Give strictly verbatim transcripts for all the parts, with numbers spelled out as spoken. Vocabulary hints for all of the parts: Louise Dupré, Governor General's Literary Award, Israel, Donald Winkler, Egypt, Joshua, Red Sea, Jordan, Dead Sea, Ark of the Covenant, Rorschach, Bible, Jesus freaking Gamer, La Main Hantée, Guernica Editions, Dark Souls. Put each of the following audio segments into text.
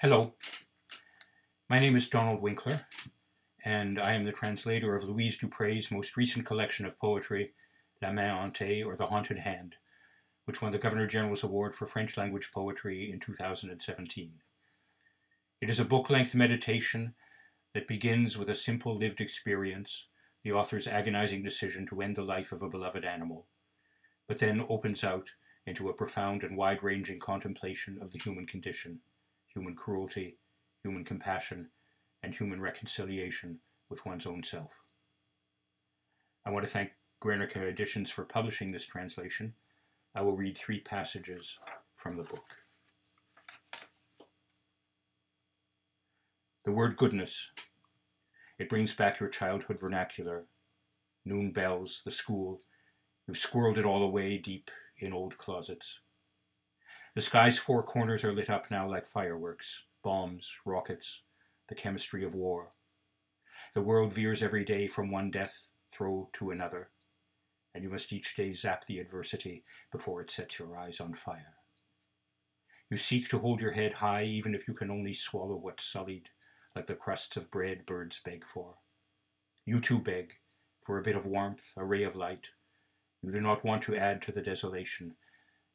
Hello, my name is Donald Winkler, and I am the translator of Louise Dupre's most recent collection of poetry, La Main Hantée, or The Haunted Hand, which won the Governor General's Award for French-language poetry in two thousand seventeen. It is a book-length meditation that begins with a simple lived experience, the author's agonizing decision to end the life of a beloved animal, but then opens out into a profound and wide-ranging contemplation of the human condition, human cruelty, human compassion, and human reconciliation with one's own self. I want to thank Guernica Editions for publishing this translation. I will read three passages from the book. The word goodness. It brings back your childhood vernacular. Noon bells, the school. You've squirreled it all away deep in old closets. The sky's four corners are lit up now like fireworks, bombs, rockets, the chemistry of war. The world veers every day from one death throw to another, and you must each day zap the adversity before it sets your eyes on fire. You seek to hold your head high even if you can only swallow what's sullied, like the crusts of bread birds beg for. You too beg for a bit of warmth, a ray of light. You do not want to add to the desolation,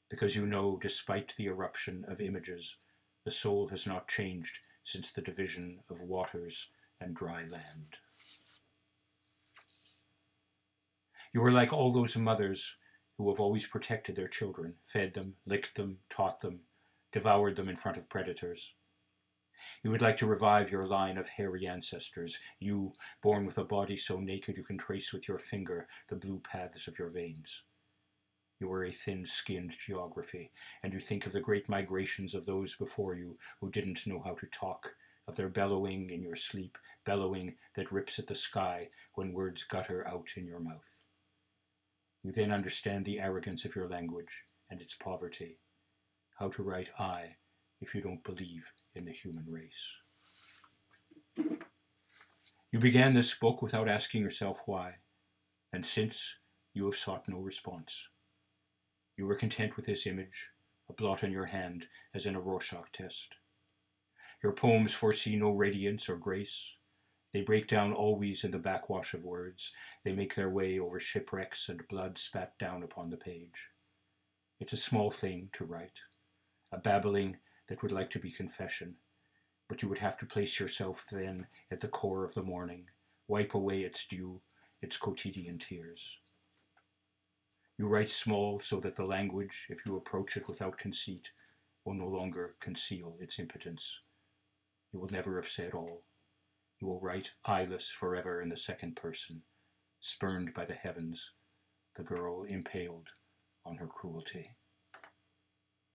because you know, despite the eruption of images, the soul has not changed since the division of waters and dry land. You are like all those mothers who have always protected their children, fed them, licked them, taught them, devoured them in front of predators. You would like to revive your line of hairy ancestors, you, born with a body so naked you can trace with your finger the blue paths of your veins. You are a thin-skinned geography, and you think of the great migrations of those before you who didn't know how to talk, of their bellowing in your sleep, bellowing that rips at the sky when words gutter out in your mouth. You then understand the arrogance of your language and its poverty, how to write I if you don't believe in the human race. You began this book without asking yourself why, and since you have sought no response. You were content with this image, a blot on your hand, as in a Rorschach test. Your poems foresee no radiance or grace. They break down always in the backwash of words. They make their way over shipwrecks and blood spat down upon the page. It's a small thing to write, a babbling that would like to be confession, but you would have to place yourself then at the core of the morning, wipe away its dew, its quotidian tears. You write small so that the language, if you approach it without conceit, will no longer conceal its impotence. You will never have said all. You will write eyeless forever in the second person, spurned by the heavens, the girl impaled on her cruelty.